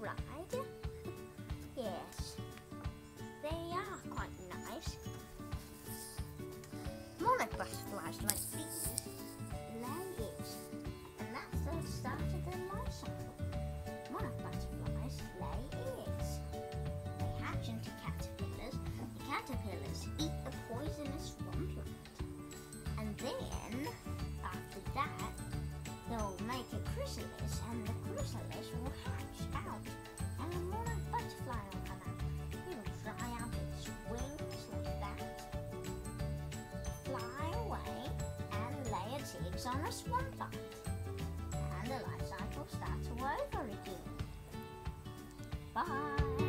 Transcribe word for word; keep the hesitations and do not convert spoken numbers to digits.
cried. Yes, they are quite nice. Monarch butterflies like these lay eggs, and that's the start of their life cycle. Monarch butterflies lay eggs. They hatch into caterpillars. The caterpillars eat the poisonous one plant, and then after that, they'll make a chrysalis, and the chrysalis will hatch out, and a monarch butterfly will come out. It will dry out its wings like that, fly away, and lay its eggs on a swan plant. And the life cycle starts all over again. Bye!